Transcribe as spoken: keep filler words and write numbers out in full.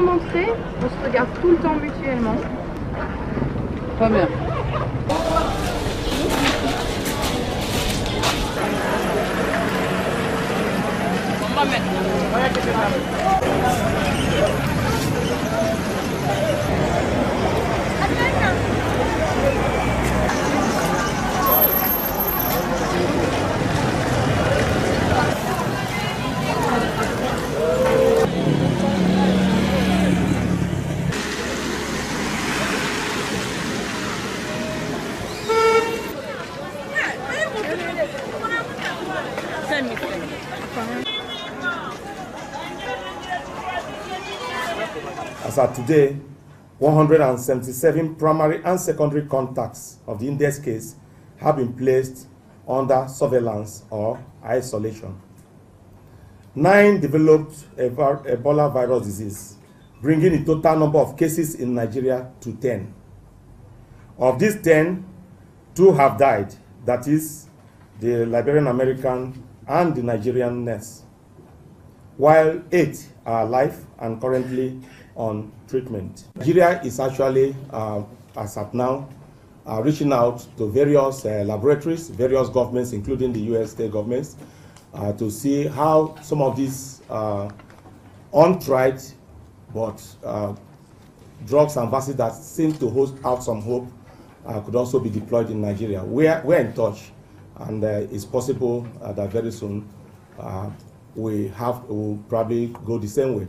avant d'entrer, on se regarde tout le temps mutuellement. Pas bien. On va mettre. As of today, one hundred seventy-seven primary and secondary contacts of the index case have been placed under surveillance or isolation. Nine developed Ebola virus disease, bringing the total number of cases in Nigeria to ten. Of these ten, two have died, that is, the Liberian American and the Nigerian nurse, while eight are alive and currently on treatment. Nigeria is actually, uh, as of now, uh, reaching out to various uh, laboratories, various governments, including the U S state governments, uh, to see how some of these uh, untried but uh, drugs and vaccines that seem to hold out some hope uh, could also be deployed in Nigeria. We are, we are in touch, and uh, it's possible uh, that very soon uh, we have, will probably go the same way.